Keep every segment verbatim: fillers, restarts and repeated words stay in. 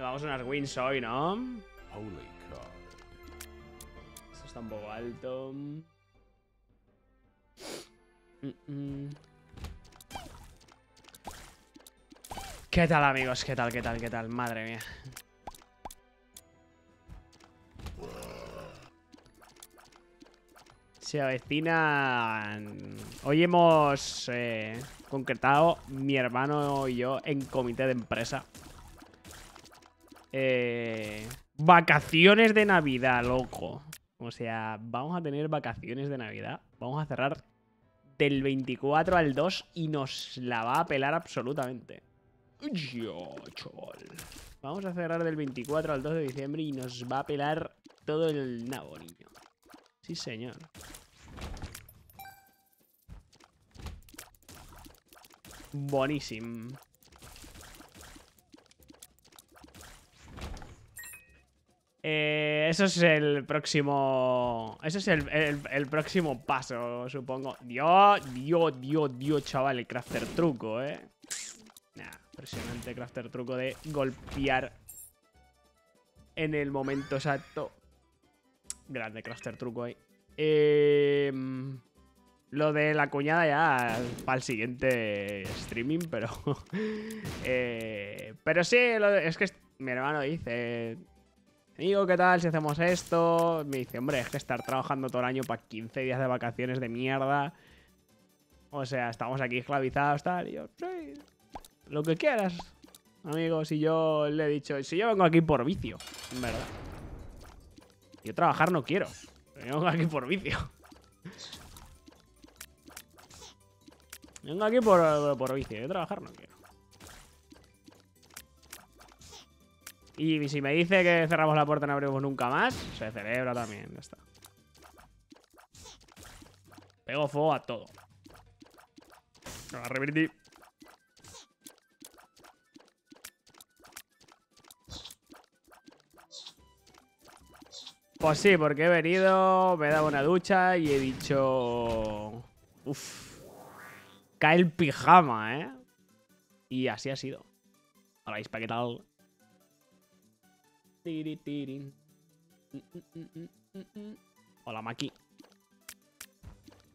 Vamos a unas wins hoy, ¿no? Esto está un poco alto. ¿Qué tal, amigos? ¿Qué tal, qué tal, qué tal? Madre mía. Se avecinan. Hoy hemos eh, concretado mi hermano y yo en comité de empresa. Eh, vacaciones de Navidad, loco. O sea, vamos a tener vacaciones de Navidad. Vamos a cerrar del veinticuatro al dos y nos la va a pelar absolutamente. Yo, chol. Vamos a cerrar del veinticuatro al dos de diciembre y nos va a pelar todo el nabo, niño. Sí, señor. Buenísimo. Eh, eso es el próximo... Eso es el, el, el próximo paso, supongo. Dios, Dios, Dios, Dios, chaval. El crafter truco, eh. Nah, impresionante crafter truco de golpear en el momento exacto. Grande crafter truco ahí. Eh, lo de la cuñada ya para el siguiente streaming, pero... eh, pero sí, lo de, es que mi hermano dice... Amigo, ¿qué tal si hacemos esto? Me dice, hombre, es que estar trabajando todo el año para quince días de vacaciones de mierda. O sea, estamos aquí esclavizados, tal. Y yo, sí, lo que quieras, amigo. Si yo le he dicho, si yo vengo aquí por vicio, en verdad. Yo trabajar no quiero. Vengo aquí por vicio. Vengo aquí por, por vicio. Yo trabajar no quiero. Y si me dice que cerramos la puerta y no abrimos nunca más, se celebra también. Ya está. Pego fuego a todo. Me va a revertir. Pues sí, porque he venido, me he dado una ducha y he dicho... Uff. Cae el pijama, ¿eh? Y así ha sido. Ahora, ¿para qué tal? Tiri, tiri. Hola, Maki.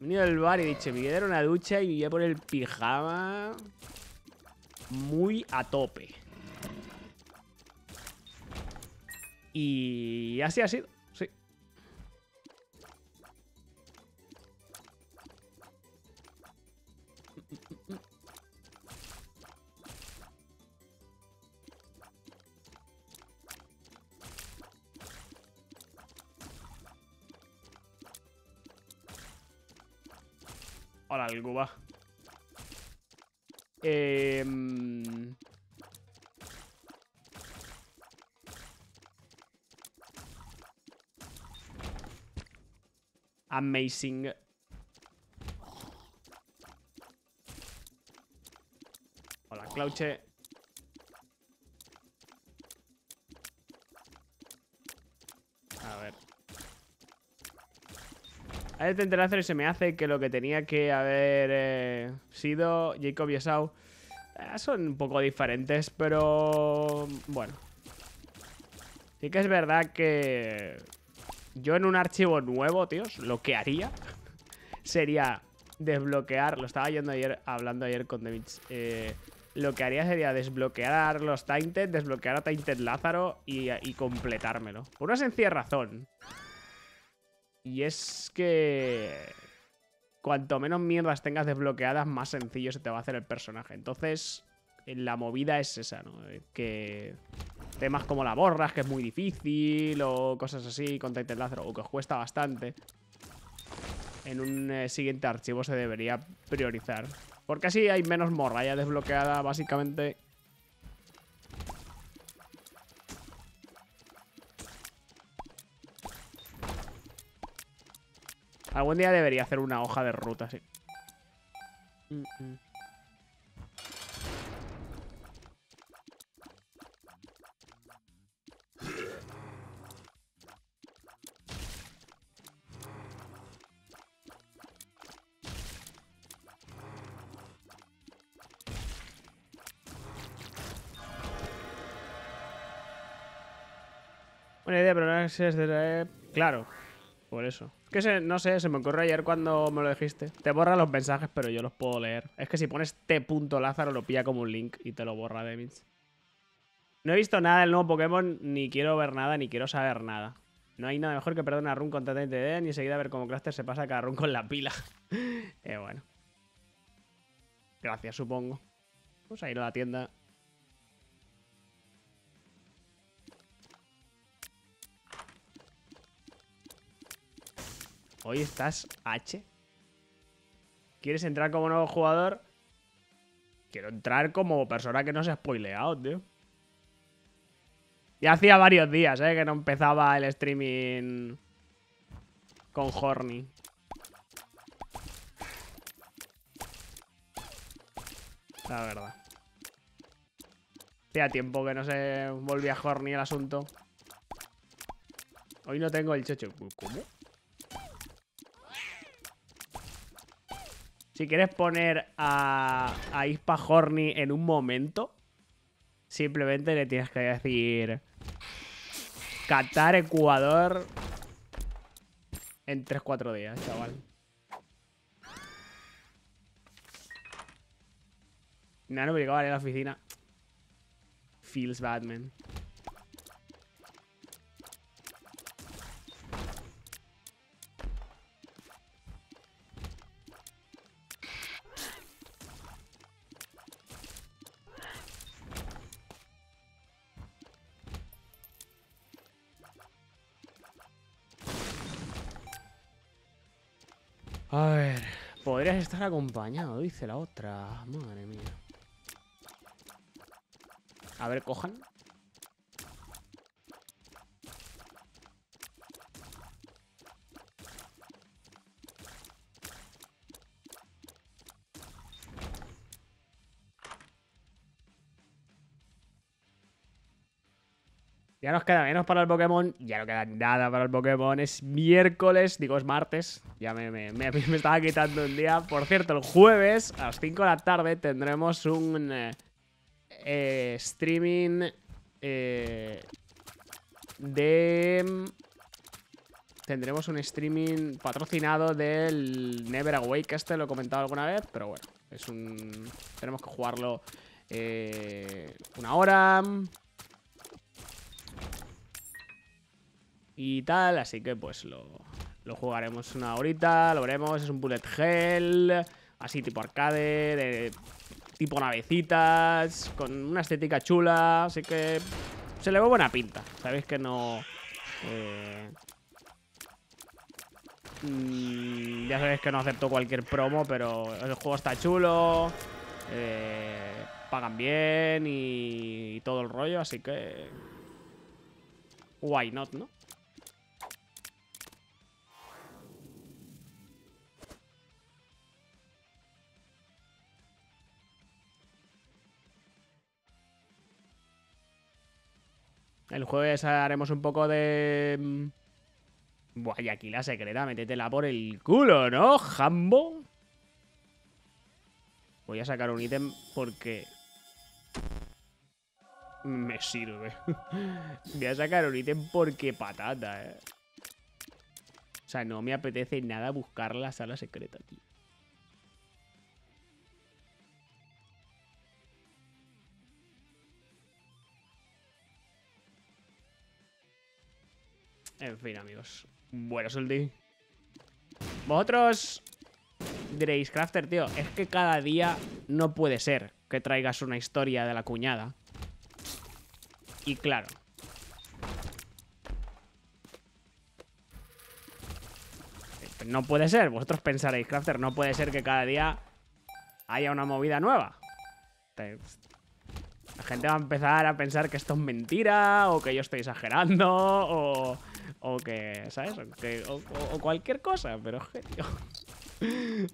He venido al bar y he dicho, me voy a dar una ducha y me voy a poner el pijama muy a tope. Y así ha sido, sí. Hola, el Cuba. Eh... Amazing. Hola, Clauche. A ver. A ver, Tainted Lázaro, y se me hace que lo que tenía que haber eh, sido Jacob y Esau eh, son un poco diferentes, pero... Bueno. Sí que es verdad que... Yo en un archivo nuevo, tíos, lo que haría sería desbloquear... Lo estaba yendo ayer, hablando ayer con The Beach. Eh, lo que haría sería desbloquear los Tainted, desbloquear a Tainted Lázaro y, y completármelo. Por una sencilla razón. Y es que... Cuanto menos mierdas tengas desbloqueadas, más sencillo se te va a hacer el personaje. Entonces, la movida es esa, ¿no? Que... Temas como la borras, que es muy difícil, o cosas así con Tainted Lázaro, o que os cuesta bastante. En un eh, siguiente archivo se debería priorizar. Porque así hay menos morralla desbloqueada, básicamente. Algún día debería hacer una hoja de ruta, así. Mm -mm. Una idea, pero no es de... Claro, por eso. Es que se, no sé, se me ocurrió ayer cuando me lo dijiste. Te borra los mensajes, pero yo los puedo leer. Es que si pones T punto Lázaro lo pilla como un link y te lo borra, Demins. No he visto nada del nuevo Pokémon, ni quiero ver nada, ni quiero saber nada. No hay nada mejor que perder una run con T T D, ni enseguida ver cómo Crafter se pasa cada run con la pila. eh, bueno. Gracias, supongo. Vamos a ir a la tienda. Hoy estás H. ¿Quieres entrar como nuevo jugador? Quiero entrar como persona que no se ha spoileado, tío. Ya hacía varios días, eh, que no empezaba el streaming con Horny. La verdad. Hacía tiempo que no se volvía Horny el asunto. Hoy no tengo el chocho. ¿Cómo? Si quieres poner a, a Ispa Horny en un momento, simplemente le tienes que decir Qatar, Ecuador en tres cuatro días, chaval. Me han obligado a ir a la oficina. Feels bad, man. A ver, podrías estar acompañado, dice la otra. Madre mía. A ver, cojan. Ya nos queda menos para el Pokémon. Ya no queda nada para el Pokémon. Es miércoles, digo es martes. Ya me, me, me, me estaba quitando un día. Por cierto, el jueves a las cinco de la tarde tendremos un eh, eh, streaming eh, de... Tendremos un streaming patrocinado del Never Awake. Este lo he comentado alguna vez, pero bueno. Es un... Tenemos que jugarlo eh, una hora... Y tal, así que pues lo, lo jugaremos una horita, lo veremos, es un bullet hell, así tipo arcade, de, tipo navecitas, con una estética chula, así que se le ve buena pinta. Sabéis que no... Eh, mmm, ya sabéis que no acepto cualquier promo, pero el juego está chulo, eh, pagan bien y, y todo el rollo, así que... Why not, ¿no? El jueves haremos un poco de... Buah, y aquí la secreta, métetela por el culo, ¿no, Jambo? Voy a sacar un ítem porque... Me sirve. Voy a sacar un ítem porque patata, eh. O sea, no me apetece nada buscar la sala secreta, tío. En fin, amigos. Bueno, Soldi. Vosotros diréis, Crafter, tío, es que cada día no puede ser que traigas una historia de la cuñada. Y claro. No puede ser. Vosotros pensaréis, Crafter, no puede ser que cada día haya una movida nueva. La gente va a empezar a pensar que esto es mentira o que yo estoy exagerando o... O que, ¿sabes? O, que, o, o, o cualquier cosa, pero tío.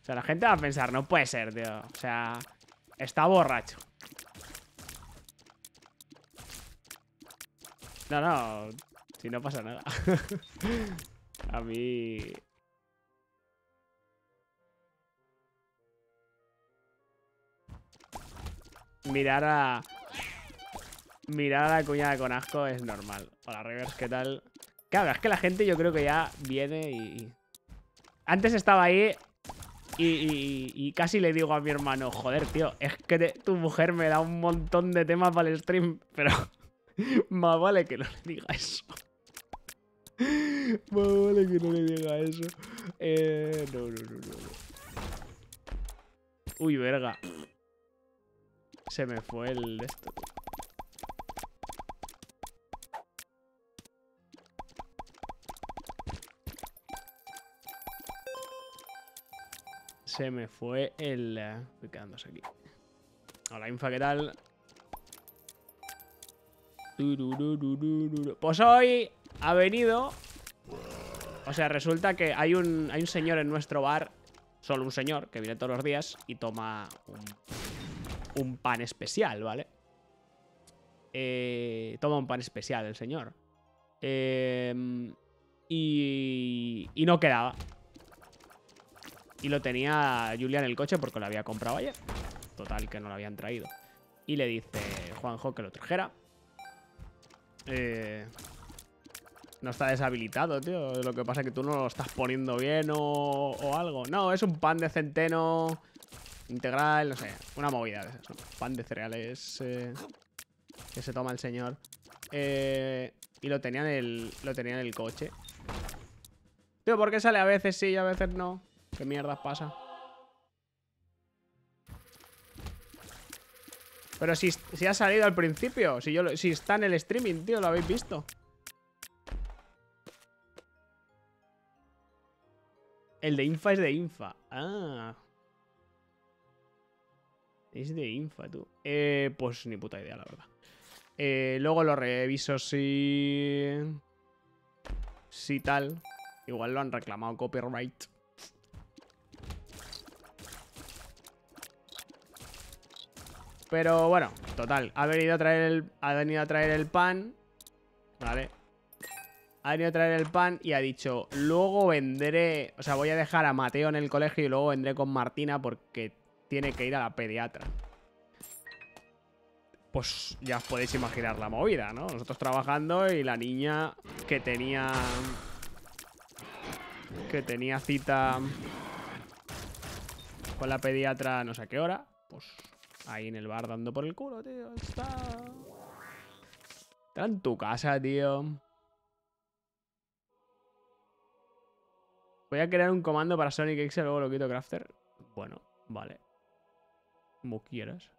O sea, la gente va a pensar, no puede ser, tío. O sea, está borracho. No, no, si no pasa nada. A mí... Mirar a... Mirar a la cuñada con asco es normal. Hola, Rivers, ¿qué tal? Claro, es que la gente yo creo que ya viene y... Antes estaba ahí y, y, y casi le digo a mi hermano, joder, tío, es que te, tu mujer me da un montón de temas para el stream, pero más vale que no le diga eso. Más vale que no le diga eso. Eh, no, no, no, no. Uy, verga. Se me fue el de esto. Se me fue el... Estoy quedándose aquí. Hola, Infa, ¿qué tal? Pues hoy ha venido... O sea, resulta que hay un, hay un señor en nuestro bar. Solo un señor, que viene todos los días y toma un, un pan especial, ¿vale? Eh, toma un pan especial el señor. Eh, y, y no quedaba. Y lo tenía Julia en el coche porque lo había comprado ayer. Total, que no lo habían traído. Y le dice Juanjo que lo trajera. Eh, no está deshabilitado, tío. Lo que pasa es que tú no lo estás poniendo bien o, o algo. No, es un pan de centeno integral, no sé. Una movida de esas, ¿no? Pan de cereales eh, que se toma el señor. Eh, y lo tenía en el, lo tenía en el coche. Tío, ¿por qué sale a veces sí y a veces no? ¿Qué mierdas pasa? Pero si, si ha salido al principio, si, yo, si está en el streaming, tío, lo habéis visto. El de Infa es de Infa. Ah. Es de Infa, tú. Eh, pues ni puta idea, la verdad. Eh, luego lo reviso si... Si tal. Igual lo han reclamado copyright. Pero bueno, total, ha venido a traer el, ha venido a traer el pan, ¿vale? Ha venido a traer el pan y ha dicho, luego vendré, o sea, voy a dejar a Mateo en el colegio y luego vendré con Martina porque tiene que ir a la pediatra. Pues ya os podéis imaginar la movida, ¿no? Nosotros trabajando y la niña que tenía, que tenía cita con la pediatra no sé a qué hora, pues... Ahí en el bar dando por el culo, tío. Está... Está en tu casa, tío. Voy a crear un comando para Sonic X, luego lo quito Crafter. Bueno, vale. Como quieras.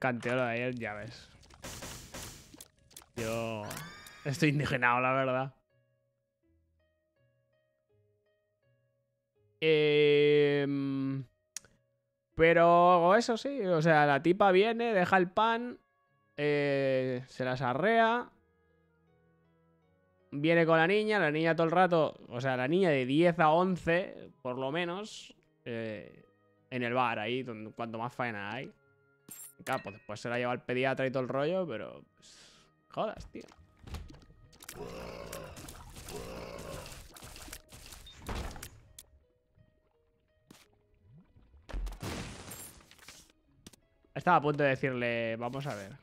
Canteo lo de ayer, ya ves. Yo estoy indignado, la verdad. Eh... Pero eso sí, o sea, la tipa viene, deja el pan, eh, se las arrea, viene con la niña, la niña todo el rato, o sea, la niña de diez a once, por lo menos, eh, en el bar, ahí, donde, cuanto más faena hay. Claro, pues después se la lleva al pediatra y todo el rollo, pero... Jodas, tío. Estaba a punto de decirle... Vamos a ver.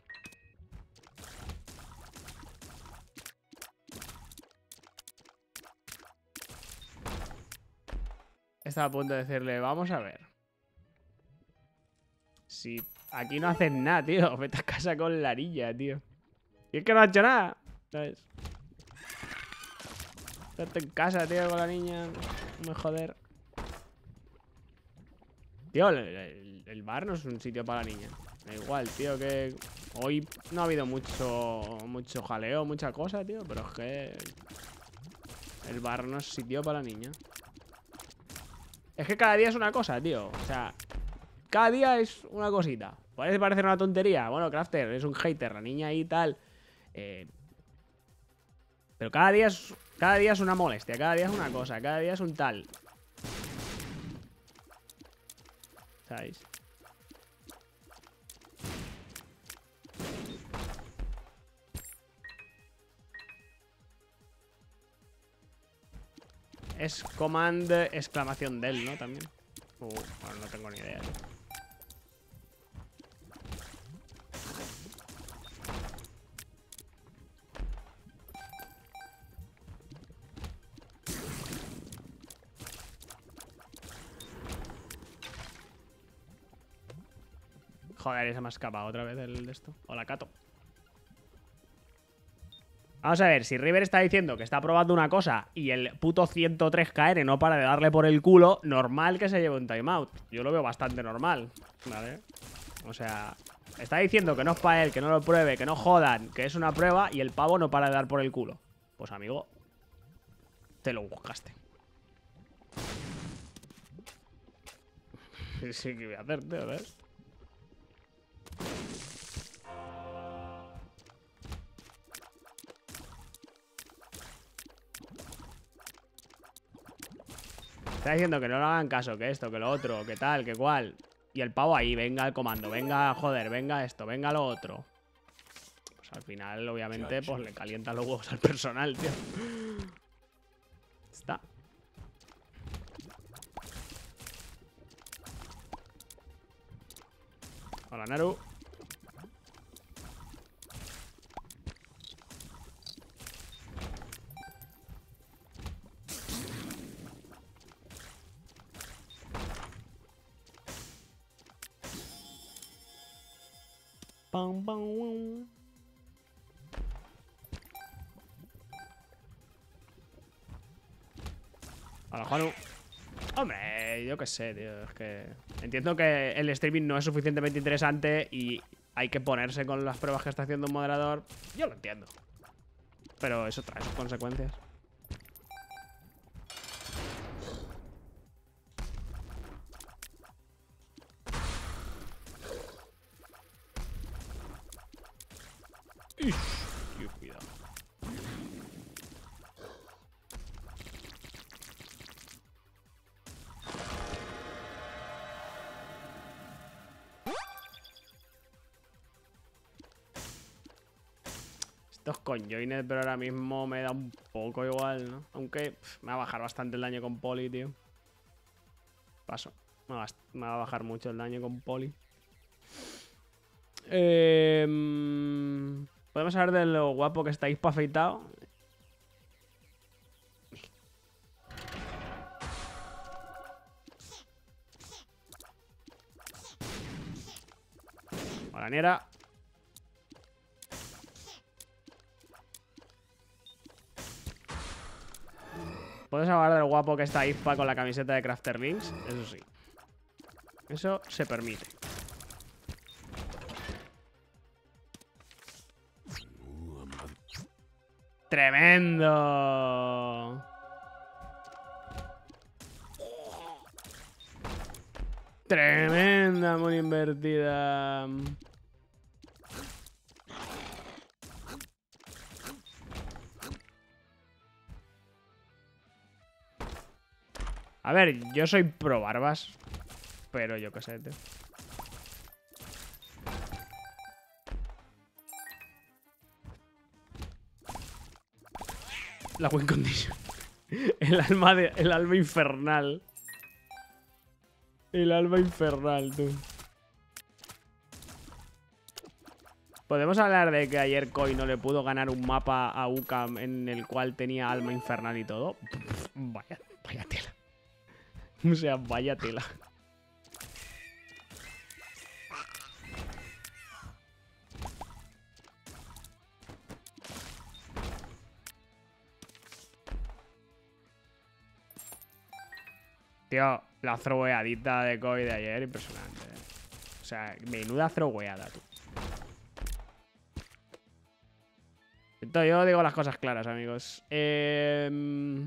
Estaba a punto de decirle... Vamos a ver. Si... Aquí no haces nada, tío. Vete a casa con la niña, tío. Y es que no ha hecho nada, ¿sabes? Estarte en casa, tío, con la niña. No me joder. Tío, el, el, el bar no es un sitio para la niña. Da igual, tío, que... Hoy no ha habido mucho, mucho jaleo, mucha cosa, tío. Pero es que... El bar no es sitio para la niña. Es que cada día es una cosa, tío. O sea... Cada día es una cosita. Puede parecer una tontería. Bueno, Crafter, es un hater, la niña y tal. Eh... Pero cada día, es, cada día es una molestia. Cada día es una cosa. Cada día es un tal. ¿Sabéis? es command exclamación del, ¿no? También. Uh, bueno, no tengo ni idea. Joder, se me ha escapado otra vez el de esto. Hola, Cato. Vamos a ver, si River está diciendo que está probando una cosa y el puto ciento tres K R no para de darle por el culo, normal que se lleve un timeout. Yo lo veo bastante normal, ¿vale? O sea, está diciendo que no es para él, que no lo pruebe, que no jodan, que es una prueba y el pavo no para de dar por el culo. Pues amigo, te lo buscaste. Sí, que voy a hacerte, a ver. Está diciendo que no le hagan caso, que esto, que lo otro, que tal, que cual. Y el pavo ahí, venga el comando, venga, joder, venga esto, venga lo otro. Pues al final, obviamente, pues le calientan los huevos al personal, tío. Está. Hola, Naru. Pam, pam, pam. Hola, Juanu. Hombre, yo qué sé, tío. Es que entiendo que el streaming no es suficientemente interesante y hay que ponerse con las pruebas que está haciendo un moderador. Yo lo entiendo. Pero eso trae sus consecuencias. Con Joiner, pero ahora mismo me da un poco igual, ¿no? Aunque pff, me va a bajar bastante el daño con Poli, tío. Paso. Me va a, me va a bajar mucho el daño con Poli. Eh, ¿Podemos hablar de lo guapo que estáis para afeitado? Hola, Niera. ¿Puedes hablar del guapo que está Ispa con la camiseta de Crafter Links? Eso sí. Eso se permite. ¡Tremendo! ¡Tremenda, muy invertida! A ver, yo soy pro barbas, pero yo qué sé, tío. La win condition. El alma de, el alma infernal. El alma infernal, tú. ¿Podemos hablar de que ayer Koi no le pudo ganar un mapa a U CAM en el cual tenía alma infernal y todo? Pff, vaya, vaya tela. O sea, vaya tela. Tío, la throweadita de Koi de ayer, impresionante. O sea, menuda throweada, tú. Entonces, yo digo las cosas claras, amigos. Eh...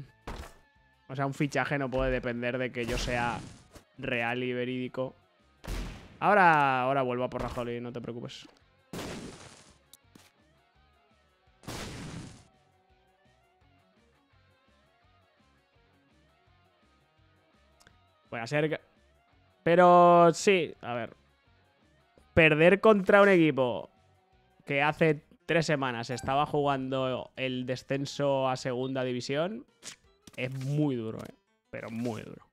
O sea, un fichaje no puede depender de que yo sea real y verídico. Ahora, ahora vuelvo a por Rajoli, no te preocupes. Voy a ser... Pero sí, a ver. Perder contra un equipo que hace tres semanas estaba jugando el descenso a segunda división... Es muy duro, eh. Pero muy duro.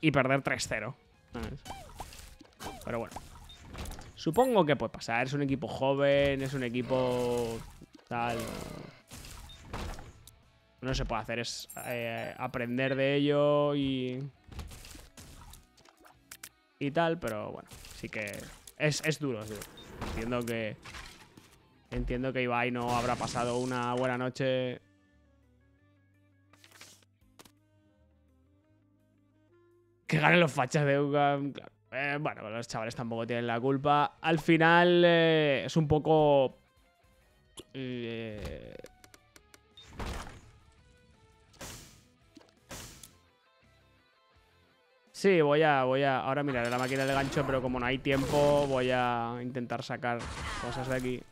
Y perder tres cero. Pero bueno. Supongo que puede pasar. Es un equipo joven, es un equipo... tal... No se puede hacer, es eh, aprender de ello y... y tal, pero bueno. Sí que... Es, es duro, es duro. Entiendo que... Entiendo que Ibai no habrá pasado una buena noche... Que ganen los fachas de U C A M. Eh, bueno, los chavales tampoco tienen la culpa. Al final eh, es un poco... Eh... Sí, voy a, voy a... Ahora miraré la máquina de gancho, pero como no hay tiempo, voy a intentar sacar cosas de aquí.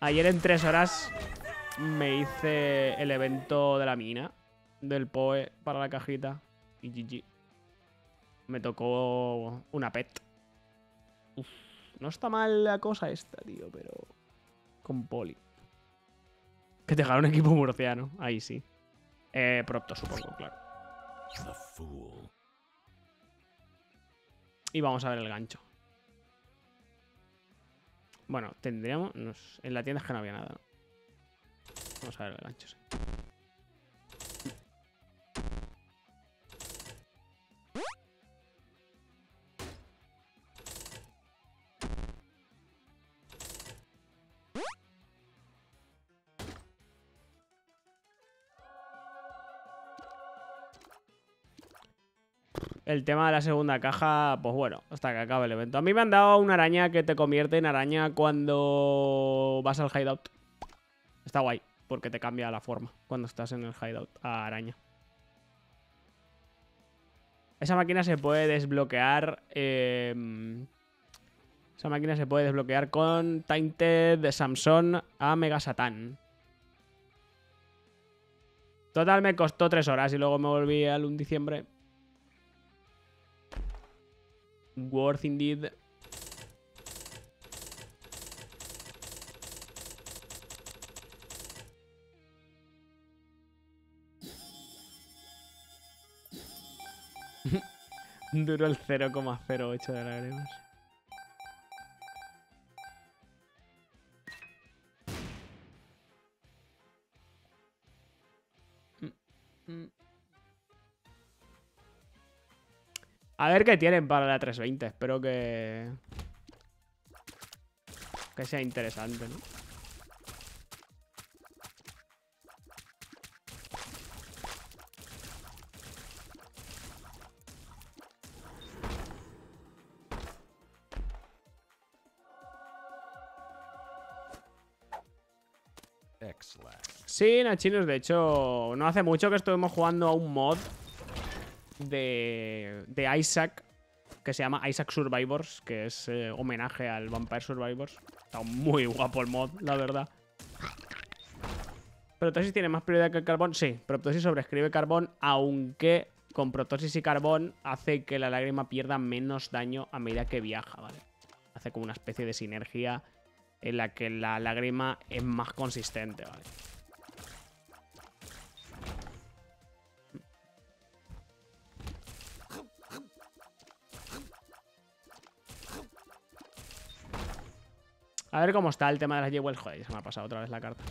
Ayer en tres horas... me hice el evento de la mina del P O E para la cajita y G G. Me tocó una pet. Uf, no está mal la cosa esta, tío, pero... con poli. Que te dejaron un equipo murciano, ahí sí. Eh, Procto, supongo, claro. Y vamos a ver el gancho. Bueno, tendríamos... en la tienda es que no había nada, ¿no? Vamos a ver el gancho, sí. El tema de la segunda caja, pues bueno, hasta que acabe el evento. A mí me han dado una araña que te convierte en araña cuando vas al hideout. Está guay. Porque te cambia la forma cuando estás en el hideout a araña. Esa máquina se puede desbloquear... Eh, esa máquina se puede desbloquear con Tainted Samson a Megasatan. Total me costó tres horas y luego me volví al uno de diciembre. Worth indeed. Duro el cero coma cero ocho de lágrimas. A ver qué tienen para la trescientos veinte. Espero que... que sea interesante, ¿no? Sí, Nachinos, de hecho, no hace mucho que estuvimos jugando a un mod de, de Isaac, que se llama Isaac Survivors, que es eh, homenaje al Vampire Survivors. Está muy guapo el mod, la verdad. ¿Protosis tiene más prioridad que el carbón? Sí, Protosis sobrescribe carbón, aunque con Protosis y carbón hace que la lágrima pierda menos daño a medida que viaja, ¿vale? Hace como una especie de sinergia en la que la lágrima es más consistente, ¿vale? A ver cómo está el tema de las Jewel. Joder, se me ha pasado otra vez la carta.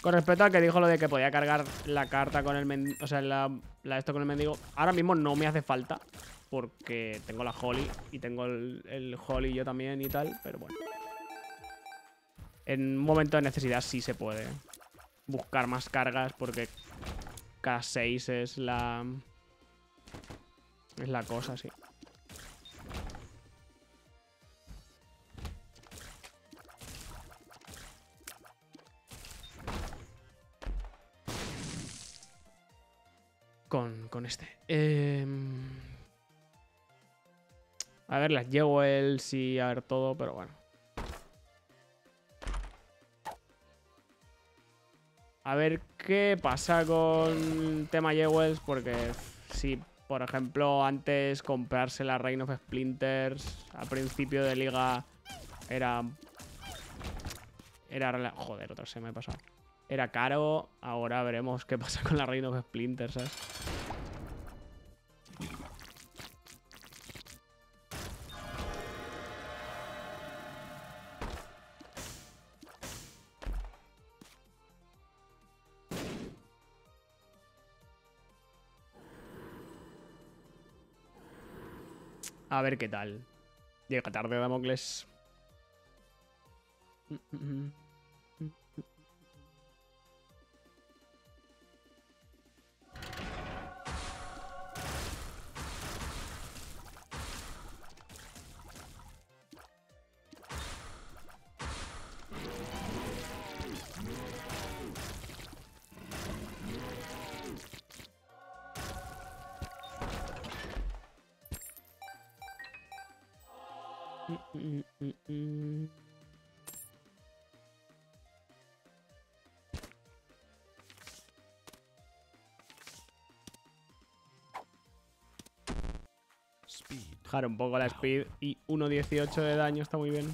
Con respecto a que dijo lo de que podía cargar la carta con el mendigo. O sea, la, la esto con el mendigo. Ahora mismo no me hace falta. Porque tengo la Holly. Y tengo el, el Holly yo también y tal. Pero bueno. En un momento de necesidad sí se puede buscar más cargas. Porque cada seis es la... es la cosa, sí. Con, con este. Eh... A ver, las llevo él, sí, a ver todo, pero bueno. A ver qué pasa con tema Jewels, porque si Por ejemplo, antes comprarse la Reign of Splinters a principio de liga era... Era... Joder, otra se me ha pasado. Era caro. Ahora veremos qué pasa con la Reign of Splinters, ¿sabes? A ver qué tal. Llega tarde, Damocles. Bajar un poco la speed y uno dieciocho de daño está muy bien.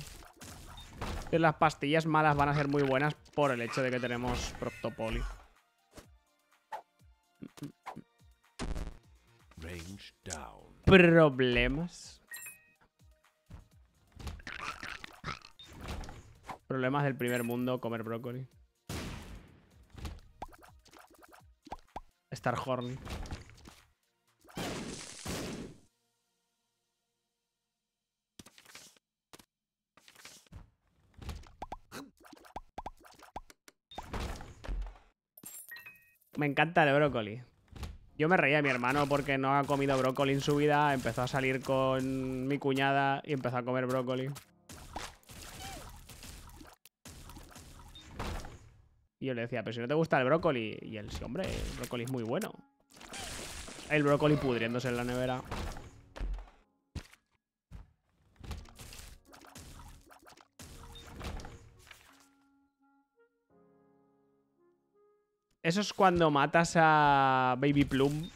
Entonces las pastillas malas van a ser muy buenas por el hecho de que tenemos Proctopoly. Range down. Problemas. Problemas del primer mundo, comer brócoli. Star Horn. Me encanta el brócoli. Yo me reía de mi hermano porque no ha comido brócoli en su vida. Empezó a salir con mi cuñada y empezó a comer brócoli. Y yo le decía, pero si no te gusta el brócoli. Y él, sí, hombre, el brócoli es muy bueno. El brócoli pudriéndose en la nevera. Eso es cuando matas a Baby Plum.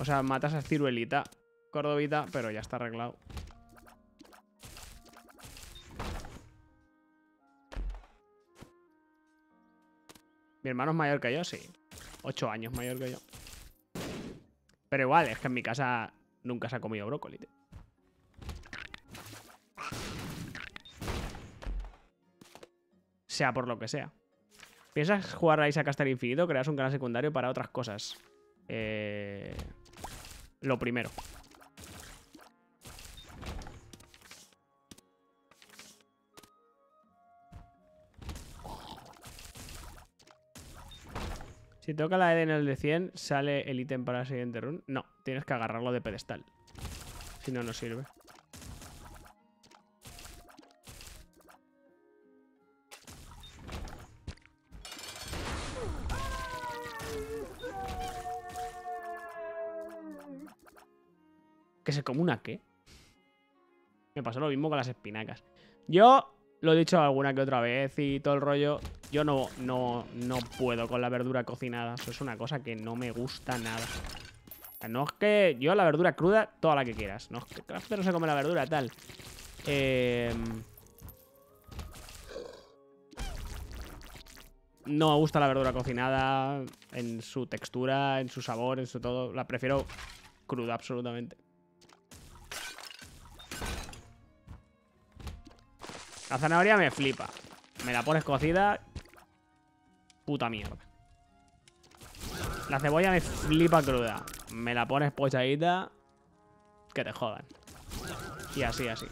O sea, matas a Ciruelita Cordobita, pero ya está arreglado. Mi hermano es mayor que yo, sí. Ocho años mayor que yo. Pero igual, es que en mi casa nunca se ha comido brócoli, tío. Sea por lo que sea. ¿Piensas jugar a Isaac hasta el infinito o creas un canal secundario para otras cosas? Eh... Lo primero. Si toca la Eden en el de cien, ¿sale el ítem para la siguiente run? No, tienes que agarrarlo de pedestal. Si no, no sirve. ¿Que se come una qué? Me pasó lo mismo con las espinacas. Yo lo he dicho alguna que otra vez y todo el rollo. Yo no, no, no puedo con la verdura cocinada. Eso es una cosa que no me gusta nada. O sea, no es que yo la verdura cruda, toda la que quieras. No es que Crafter no se come la verdura, tal. Eh, no me gusta la verdura cocinada en su textura, en su sabor, en su todo. La prefiero cruda absolutamente. La zanahoria me flipa. Me la pones cocida. Puta mierda. La cebolla me flipa cruda. Me la pones pochadita. Que te jodan. Y así, así.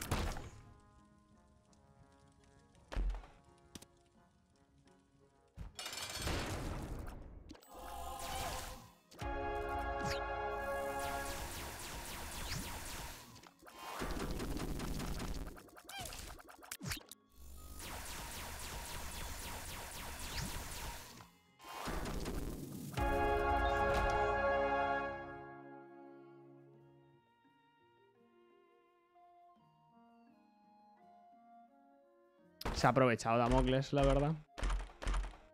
Se ha aprovechado Damocles, la verdad.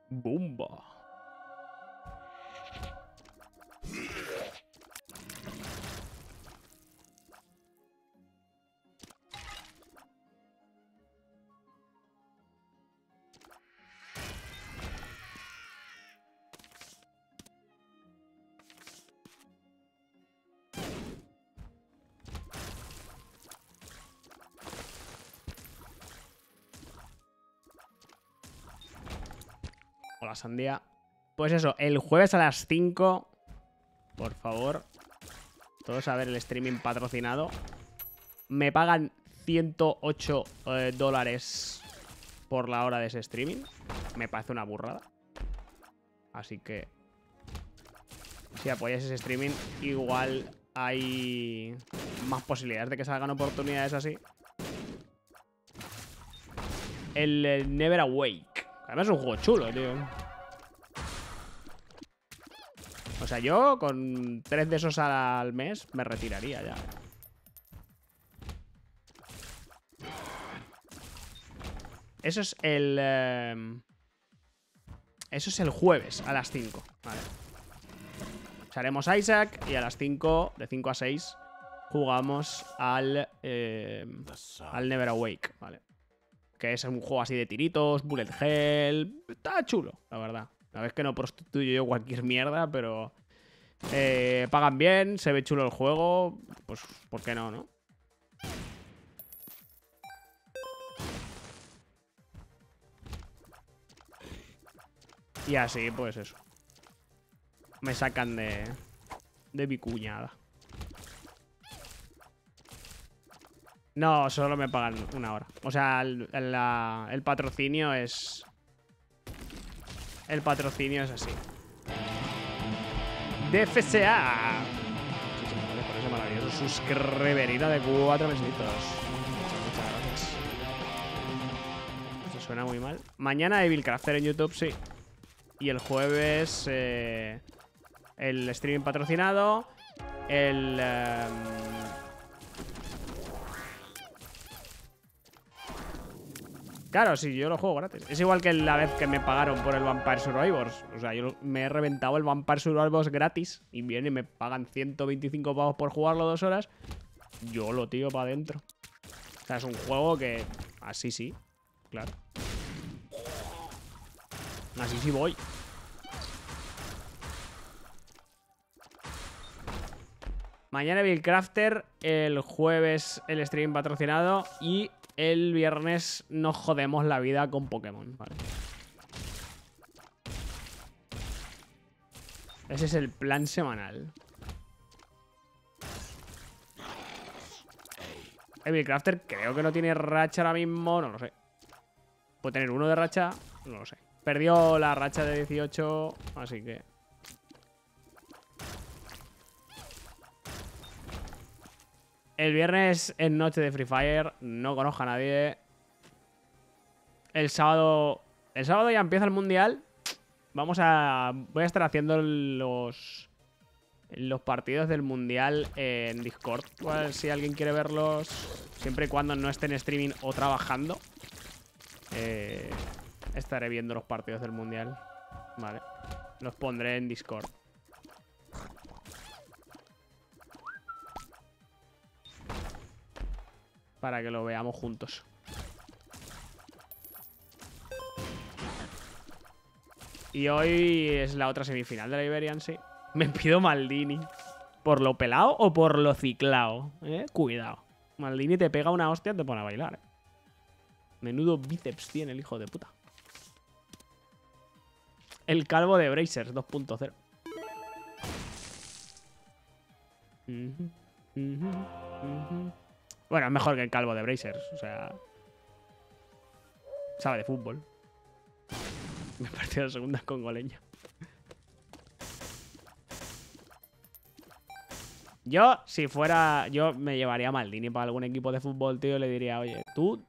Bumba. la sandía. Pues eso, el jueves a las cinco. Por favor. Todos a ver el streaming patrocinado. Me pagan ciento ocho eh, dólares por la hora de ese streaming. Me parece una burrada. Así que... si apoyáis ese streaming, igual hay más posibilidades de que salgan oportunidades así. El, el Never Awake. Además es un juego chulo, tío. O sea, yo con tres de esos al mes me retiraría ya. Eso es el... Eh, eso es el jueves a las cinco. Vale. Haremos Isaac y a las cinco, de cinco a seis, jugamos al, eh, al Never Awake, ¿vale? Que es un juego así de tiritos, bullet hell. Está chulo, la verdad. La vez que no prostituyo yo cualquier mierda, pero eh, pagan bien, se ve chulo el juego. Pues, ¿por qué no, no? Y así, pues eso. Me sacan de, de mi cuñada. No, solo me pagan una hora. O sea, el, el, la, el patrocinio es... El patrocinio es así. D F S A. Muchísimas gracias por ese maravilloso suscriberita de cuatro mesitos. Muchas, muchas gracias. Eso suena muy mal. Mañana Evil Crafter en YouTube, sí. Y el jueves... Eh... el streaming patrocinado, el... Um... Claro, sí, yo lo juego gratis. Es igual que la vez que me pagaron por el Vampire Survivors. O sea, yo me he reventado el Vampire Survivors gratis y vienen y me pagan ciento veinticinco pavos por jugarlo dos horas. Yo lo tiro para adentro. O sea, es un juego que... Así sí, claro. Así sí voy. Mañana Bill Crafter, el jueves el stream patrocinado y el viernes nos jodemos la vida con Pokémon, vale. Ese es el plan semanal. El Bill Crafter creo que no tiene racha ahora mismo, no lo sé. ¿Puede tener uno de racha? No lo sé. Perdió la racha de dieciocho, así que... El viernes es noche de Free Fire, no conozco a nadie. El sábado... El sábado ya empieza el mundial. Vamos a... Voy a estar haciendo los... Los partidos del mundial en Discord. Pues, si alguien quiere verlos, siempre y cuando no esté en streaming o trabajando. Eh, estaré viendo los partidos del mundial. Vale. Los pondré en Discord. Para que lo veamos juntos. Y hoy es la otra semifinal de la Iberian, sí. Me pido Maldini. ¿Por lo pelado o por lo ciclao? ¿Eh? Cuidado. Maldini te pega una hostia y te pone a bailar, ¿eh? Menudo bíceps tiene el hijo de puta. El calvo de Brazers dos punto cero. Mm-hmm, mm-hmm, mm-hmm. Bueno, es mejor que el calvo de Brazers, o sea... Sabe de fútbol. Me he partido la segunda congoleña. Yo, si fuera... Yo me llevaría a Maldini para algún equipo de fútbol, tío, y le diría, oye, tú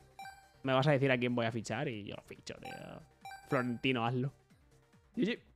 me vas a decir a quién voy a fichar y yo lo ficho, tío. Florentino, hazlo. G G.